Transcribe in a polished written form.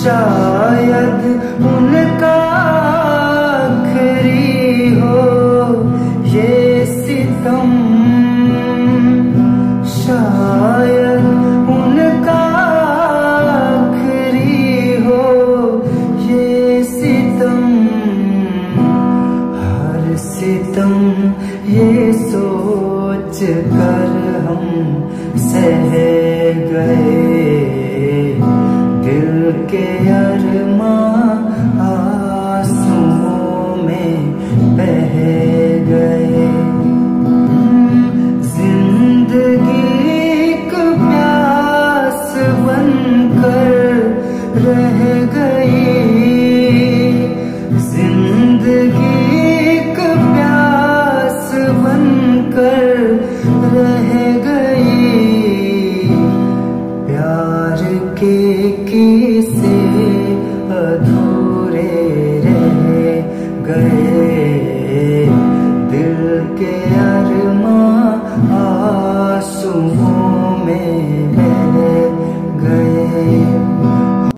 शायद उनका आखिरी हो ये सितम, शायद उनका आखिरी हो ये सितम, हर सितम ये सोच कर हम सह गए। दिल के अरमां आंसुओं में बह गए। जिंदगी की प्यास बनकर रह गई, जिंदगी की प्यास बनकर रह गई। प्यार के किसे अधूरे रह गए दिल के।